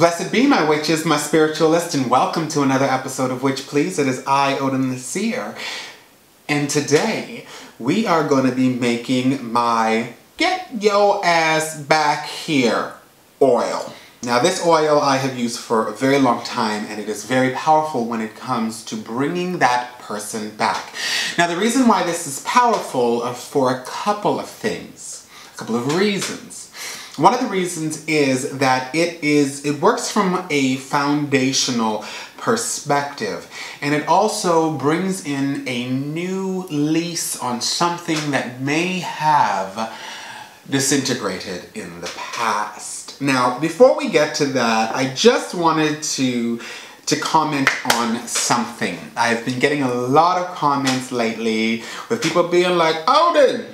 Blessed be my witches, my spiritualists, and welcome to another episode of Witch Please. It is I, Odin the Seer, and today we are going to be making my get yo ass back here oil. Now this oil I have used for a very long time, and it is very powerful when it comes to bringing that person back. Now the reason why this is powerful are for a couple of things, a couple of reasons. One of the reasons is that it works from a foundational perspective, and it also brings in a new lease on something that may have disintegrated in the past. Now, before we get to that, I just wanted to comment on something. I've been getting a lot of comments lately with people being like, "Odin,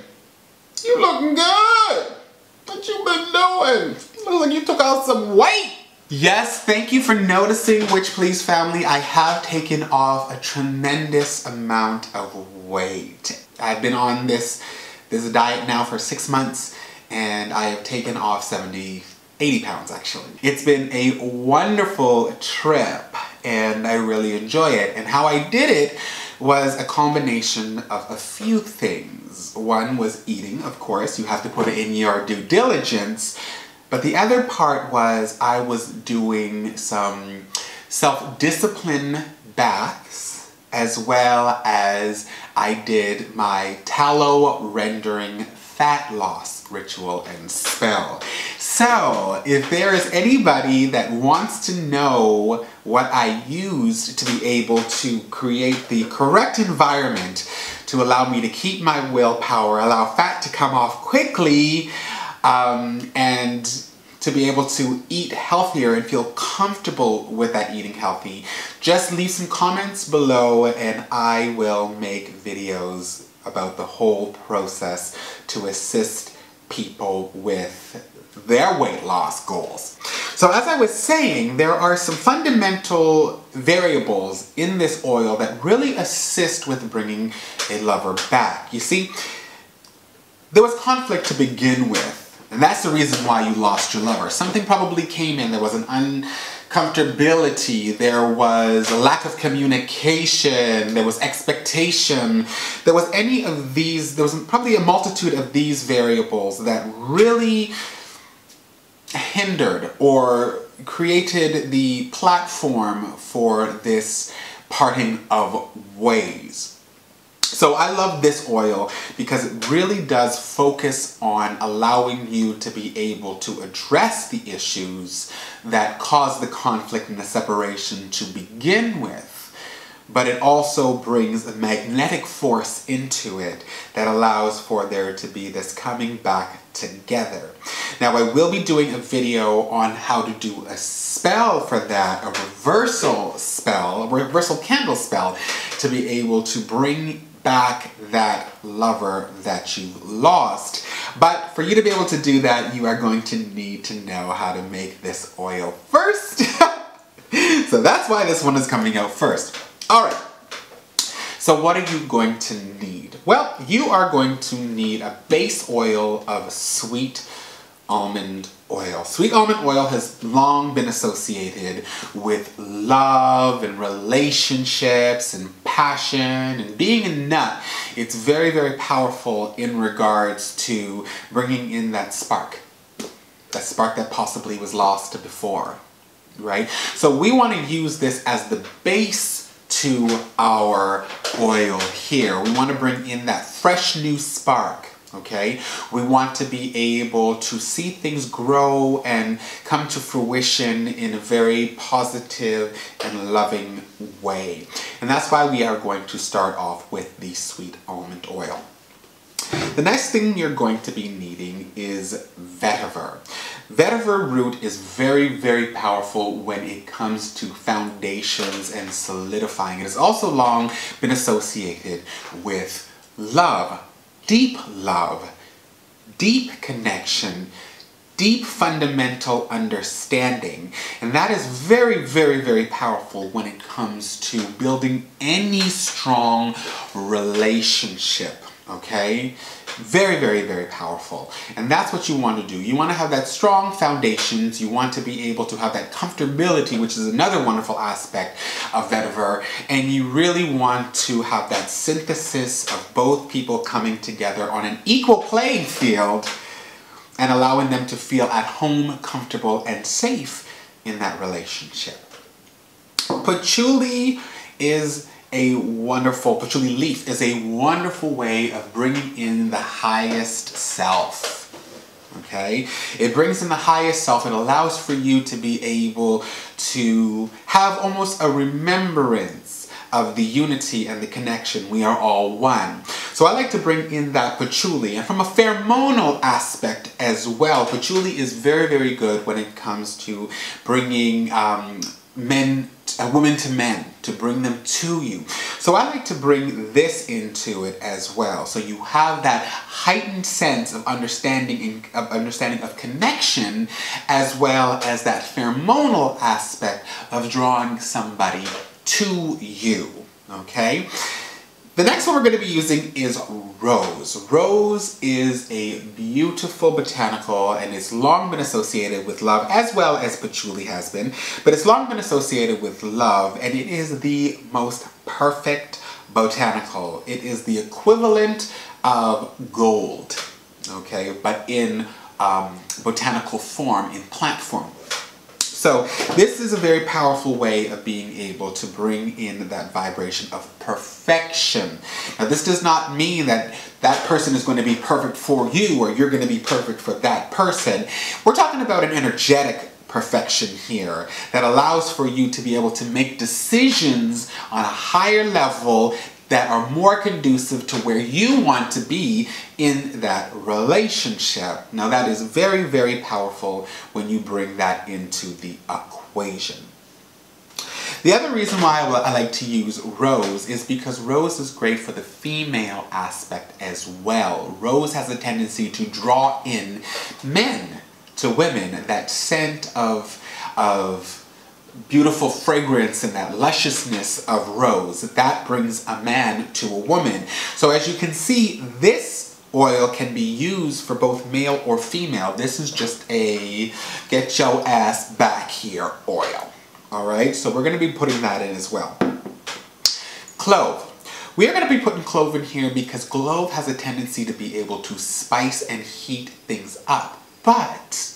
you looking good. What you been doing? Looks like you took out some weight." Yes, thank you for noticing, Witch Please family. I have taken off a tremendous amount of weight. I've been on this diet now for 6 months, and I have taken off 80 pounds actually. It's been a wonderful trip, and I really enjoy it. And how I did it was a combination of a few things. One was eating, of course. You have to put in your due diligence. But the other part was I was doing some self-discipline baths, as well as I did my tallow rendering fat loss ritual and spell. So, if there is anybody that wants to know what I used to be able to create the correct environment to allow me to keep my willpower, allow fat to come off quickly, and to be able to eat healthier and feel comfortable with that eating healthy, just leave some comments below and I will make videos about the whole process to assist people with their weight loss goals. So as I was saying, there are some fundamental variables in this oil that really assist with bringing a lover back. You see, there was conflict to begin with, and that's the reason why you lost your lover. Something probably came in, there was an uncomfortability, there was a lack of communication, there was expectation, there was any of these, there was probably a multitude of these variables that really hindered or created the platform for this parting of ways. So I love this oil because it really does focus on allowing you to be able to address the issues that caused the conflict and the separation to begin with. But it also brings a magnetic force into it that allows for there to be this coming back together. Now I will be doing a video on how to do a spell for that, a reversal spell, a reversal candle spell, to be able to bring back that lover that you lost. But for you to be able to do that, you are going to need to know how to make this oil first. So that's why this one is coming out first. Alright, so what are you going to need? Well, you are going to need a base oil of sweet almond oil. Sweet almond oil has long been associated with love and relationships and passion and being a nut. It's very, very powerful in regards to bringing in that spark that possibly was lost before, right? So we want to use this as the base to our oil here. We want to bring in that fresh new spark, okay? We want to be able to see things grow and come to fruition in a very positive and loving way. And that's why we are going to start off with the sweet almond oil. The next thing you're going to be needing is vetiver. Vetiver root is very, very powerful when it comes to foundations and solidifying. It has also long been associated with love, deep connection, deep fundamental understanding. And that is very, very, very powerful when it comes to building any strong relationship. Okay? Very, very, very powerful. And that's what you want to do. You want to have that strong foundations. You want to be able to have that comfortability, which is another wonderful aspect of Vetiver. And you really want to have that synthesis of both people coming together on an equal playing field and allowing them to feel at home, comfortable, and safe in that relationship. Patchouli is a wonderful, patchouli leaf is a wonderful way of bringing in the highest self. Okay? It brings in the highest self. It allows for you to be able to have almost a remembrance of the unity and the connection. We are all one. So I like to bring in that patchouli. And from a pheromonal aspect as well, patchouli is very, very good when it comes to bringing women to men, to bring them to you. So I like to bring this into it as well. So you have that heightened sense of understanding of connection, as well as that pheromonal aspect of drawing somebody to you. Okay? The next one we're going to be using is rose. Rose is a beautiful botanical, and it's long been associated with love, as well as patchouli has been, but it's long been associated with love, and it is the most perfect botanical. It is the equivalent of gold, okay, but in botanical form, in plant form. So this is a very powerful way of being able to bring in that vibration of perfection. Now, this does not mean that that person is going to be perfect for you or you're going to be perfect for that person. We're talking about an energetic perfection here that allows for you to be able to make decisions on a higher level that are more conducive to where you want to be in that relationship. Now, that is very, very powerful when you bring that into the equation. The other reason why I like to use rose is because rose is great for the female aspect as well. Rose has a tendency to draw in men to women, that scent of beautiful fragrance and that lusciousness of rose. That brings a man to a woman. So as you can see, this oil can be used for both male or female. This is just a get your ass back here oil. Alright, so we're going to be putting that in as well. Clove. We are going to be putting clove in here because clove has a tendency to be able to spice and heat things up. But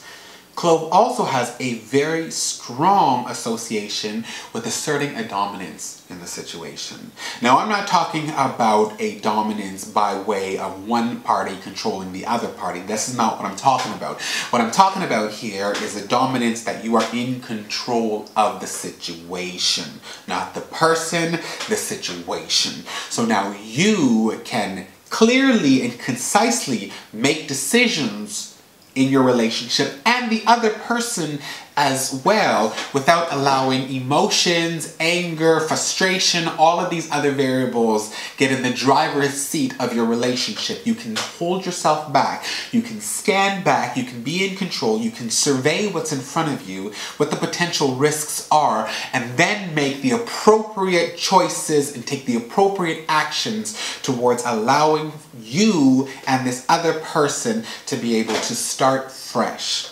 clove also has a very strong association with asserting a dominance in the situation. Now, I'm not talking about a dominance by way of one party controlling the other party. This is not what I'm talking about. What I'm talking about here is a dominance that you are in control of the situation, not the person, the situation. So now you can clearly and concisely make decisions in your relationship and the other person as well, without allowing emotions, anger, frustration, all of these other variables get in the driver's seat of your relationship. You can hold yourself back, you can stand back, you can be in control, you can survey what's in front of you, what the potential risks are, and then make the appropriate choices and take the appropriate actions towards allowing you and this other person to be able to start fresh.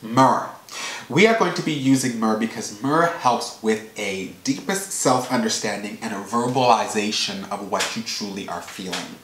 Myrrh. We are going to be using myrrh because myrrh helps with a deepest self-understanding and a verbalization of what you truly are feeling.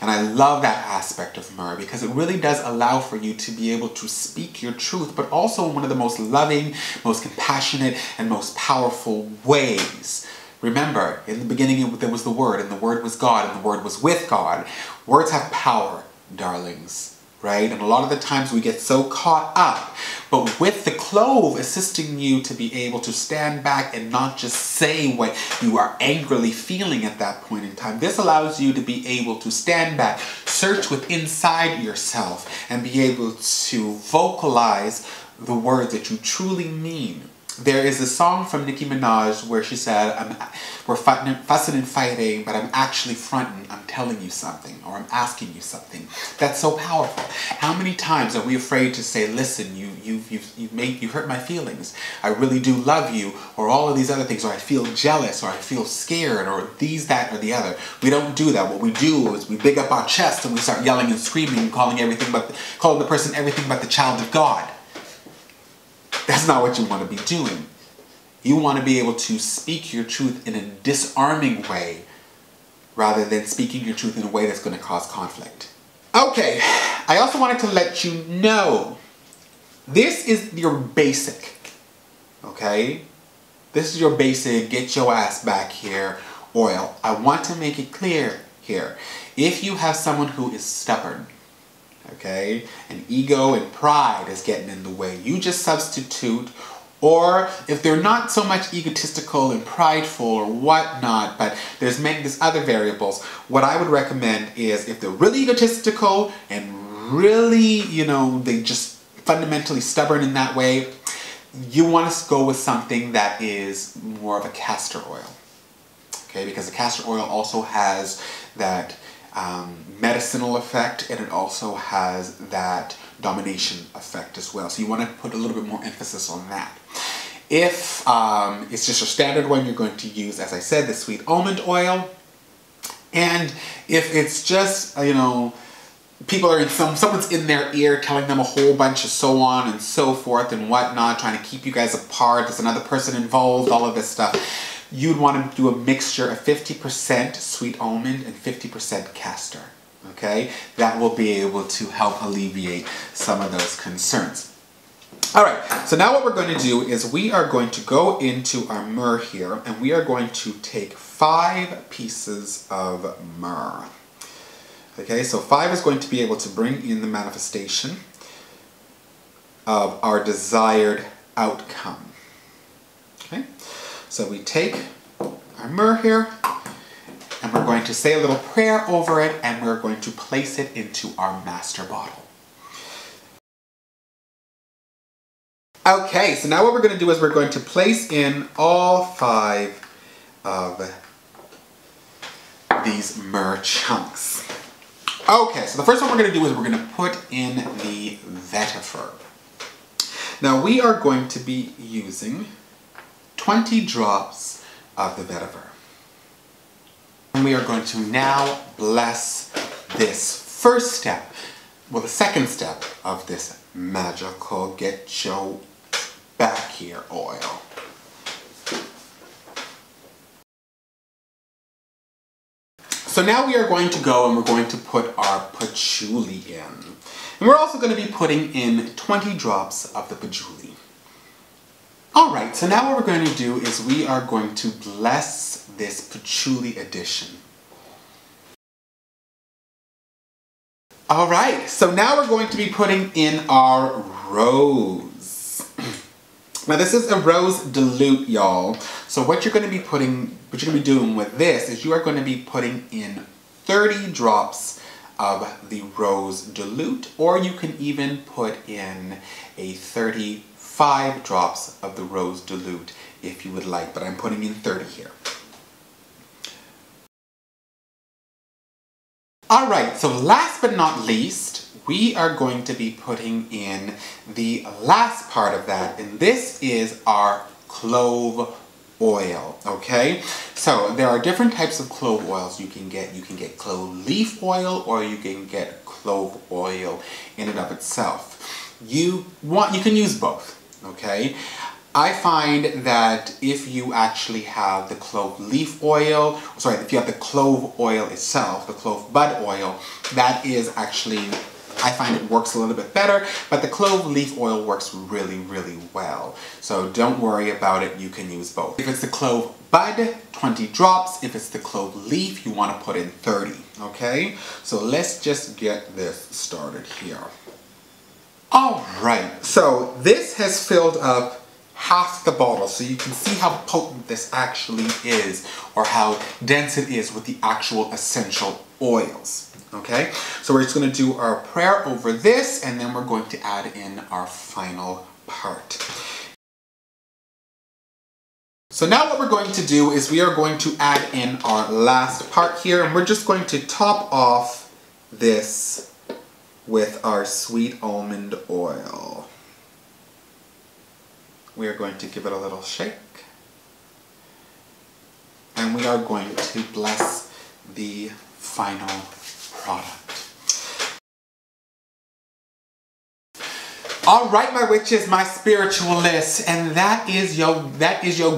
And I love that aspect of myrrh because it really does allow for you to be able to speak your truth, but also in one of the most loving, most compassionate, and most powerful ways. Remember, in the beginning there was the Word, and the Word was God, and the Word was with God. Words have power, darlings. Right? And a lot of the times we get so caught up, but with the clove assisting you to be able to stand back and not just say what you are angrily feeling at that point in time. This allows you to be able to stand back, search within inside yourself, and be able to vocalize the words that you truly mean, There is a song from Nicki Minaj where she said, we're fussing and fighting, but I'm actually fronting. I'm telling you something, or I'm asking you something. That's so powerful. How many times are we afraid to say, listen, you hurt my feelings. I really do love you, or all of these other things, or I feel jealous, or I feel scared, or these, that, or the other. We don't do that. What we do is we big up our chest and we start yelling and screaming and calling the person everything but the child of God. That's not what you want to be doing. You want to be able to speak your truth in a disarming way rather than speaking your truth in a way that's going to cause conflict. Okay, I also wanted to let you know this is your basic, okay? This is your basic get your ass back here oil. I want to make it clear here. If you have someone who is stubborn, okay, and ego and pride is getting in the way, you just substitute, or if they're not so much egotistical and prideful or whatnot, but there's other variables, what I would recommend is if they're really egotistical and really, you know, they just fundamentally stubborn in that way, you want to go with something that is more of a castor oil, okay, because the castor oil also has that medicinal effect, and it also has that domination effect as well. So you want to put a little bit more emphasis on that. If it's just your standard one, you're going to use, as I said, the sweet almond oil. And if it's just, you know, people are in someone's in their ear telling them a whole bunch of so on and so forth and whatnot, trying to keep you guys apart, there's another person involved, all of this stuff, you'd want to do a mixture of 50% sweet almond and 50% castor, okay? That will be able to help alleviate some of those concerns. All right, so now what we're going to do is we are going to go into our myrrh here, and we are going to take 5 pieces of myrrh. Okay, so 5 is going to be able to bring in the manifestation of our desired outcome. Okay, so we take our myrrh here, and we're going to say a little prayer over it, and we're going to place it into our master bottle. Okay, so now what we're going to do is we're going to place in all 5 of these myrrh chunks. Okay, so the first one we're going to do is we're going to put in the vetiver. Now we are going to be using 20 drops of the vetiver. And we are going to now bless this first step, well, the second step of this magical get your back here oil. So now we are going to go and we're going to put our patchouli in. And we're also going to be putting in 20 drops of the patchouli. Alright, so now what we're going to do is we are going to bless this patchouli addition. Alright, so now we're going to be putting in our rose. Now this is a rose dilute, y'all. So what you're going to be putting, what you're going to be doing with this is you are going to be putting in 30 drops of the rose dilute, or you can even put in a 35 drops of the rose dilute if you would like, but I'm putting in 30 here. Alright, so last but not least, we are going to be putting in the last part of that, and this is our clove oil, okay? So there are different types of clove oils you can get. You can get clove leaf oil, or you can get clove oil in and of itself. You can use both, okay? I find that if you actually have the clove leaf oil, sorry, if you have the clove oil itself, the clove bud oil, that is actually, I find it works a little bit better, but the clove leaf oil works really, really well. So don't worry about it, you can use both. If it's the clove bud, 20 drops. If it's the clove leaf, you want to put in 30, okay? So let's just get this started here. All right, so this has filled up half the bottle, so you can see how potent this actually is, or how dense it is with the actual essential oils. Okay, so we're just going to do our prayer over this, and then we're going to add in our final part. So now what we're going to do is we are going to add in our last part here, and we're just going to top off this with our sweet almond oil. We are going to give it a little shake, and we are going to bless the final product. All right, my witches, my spiritualists, and that is your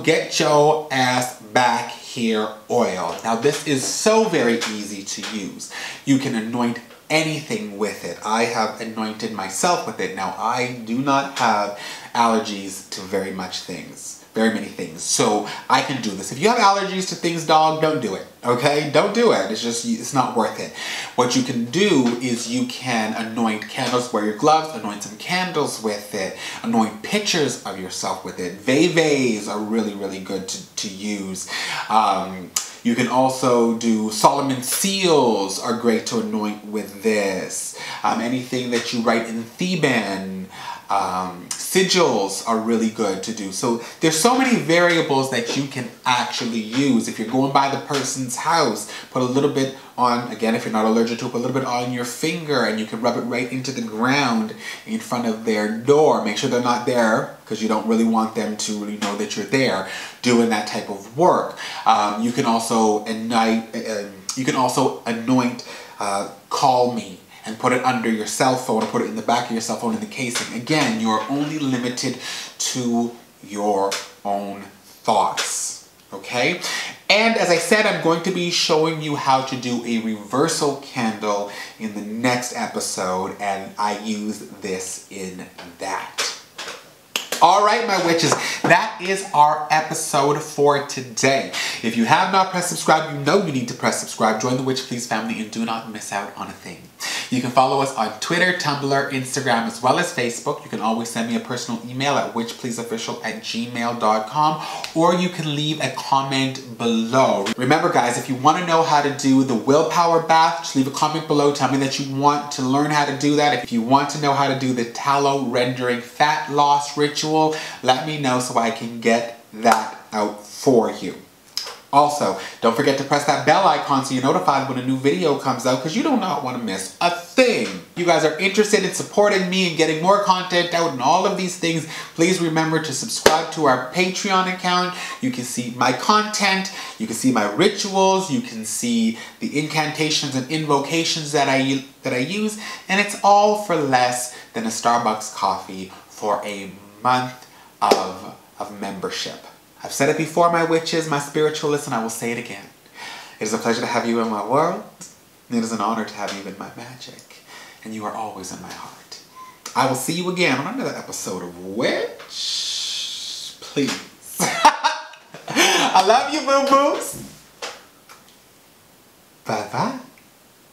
get your ass back here oil. Now this is so very easy to use. You can anoint anything with it. I have anointed myself with it. Now I do not have allergies to very many things, so I can do this. If you have allergies to things, dog, don't do it, okay? Don't do it. It's just, it's not worth it. What you can do is you can anoint candles, wear your gloves, anoint some candles with it, anoint pictures of yourself with it. Veves are really, really good to use. You can also do Solomon seals are great to anoint with this. Anything that you write in Theban, sigils are really good to do. So there's so many variables that you can actually use. If you're going by the person's house, put a little bit on, again, if you're not allergic to it, put a little bit on your finger and you can rub it right into the ground in front of their door. Make sure they're not there because you don't really want them to really know that you're there doing that type of work. You can also anoint Call Me, and put it under your cell phone, or put it in the back of your cell phone in the casing. Again, you are only limited to your own thoughts, okay? And as I said, I'm going to be showing you how to do a reversal candle in the next episode, and I use this in that. All right, my witches, that is our episode for today. If you have not pressed subscribe, you know you need to press subscribe. Join the Witch Please family and do not miss out on a thing. You can follow us on Twitter, Tumblr, Instagram, as well as Facebook. You can always send me a personal email at witchpleaseofficial@gmail.com, or you can leave a comment below. Remember, guys, if you want to know how to do the willpower bath, just leave a comment below. Tell me that you want to learn how to do that. If you want to know how to do the tallow rendering fat loss ritual, let me know so I can get that out for you. Also, don't forget to press that bell icon so you're notified when a new video comes out, because you do not want to miss a thing. If you guys are interested in supporting me and getting more content out and all of these things, please remember to subscribe to our Patreon account. You can see my content, you can see my rituals, you can see the incantations and invocations that I use, and it's all for less than a Starbucks coffee for a month of membership. I've said it before, my witches, my spiritualists, and I will say it again. It is a pleasure to have you in my world, and it is an honor to have you in my magic, and you are always in my heart. I will see you again on another episode of Witch Please. I love you, boo-boos. Bye-bye.